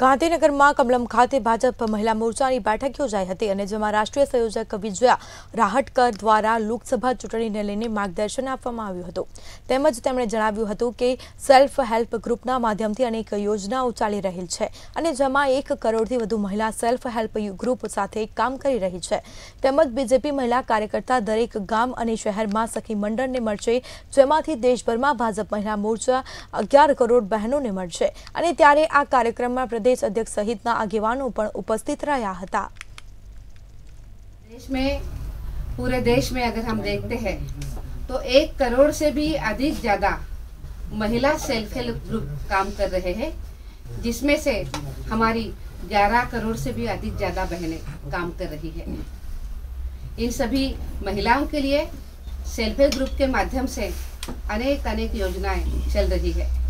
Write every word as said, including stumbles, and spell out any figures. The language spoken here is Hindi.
गांधीनगर में कमलम खाते भाजप महिला मोर्चा की बैठक योजाई हती अने जेमां राष्ट्रीय संयोजक विजया राहटकर द्वारा लोकसभा चूंटणी ने लईने मार्गदर्शन आपवामां आव्युं हतुं। तेमज तेमणे जणाव्युं हतुं के सेल्फ हेल्प ग्रुपना माध्यमथी अनेक योजनाओं चाली रहेल छे अने जेमां एक करोड़थी वधु महिला सेल्फ हेल्प ग्रुप साथे काम करी रही छे। तेमज बीजेपी महिला कार्यकर्ता दरेक गाम अने शहेरमां सखी मंडळने मळशे, जेमांथी देशभरमां भाजप महिला मोर्चा अगियार करोड़ बहनोने मळशे अने त्यारे आ कार्यक्रममां देश अध्यक्ष सहित आगेवानों पर उपस्थित रहा था। देश में, पूरे देश में अगर हम देखते हैं तो एक करोड़ से भी अधिक ज्यादा महिला सेल्फ हेल्प ग्रुप काम कर रहे हैं, जिसमें से हमारी ग्यारह करोड़ से भी अधिक ज्यादा बहनें काम कर रही है। इन सभी महिलाओं के लिए सेल्फ हेल्प ग्रुप के माध्यम से अनेक अनेक योजनाएं चल रही है।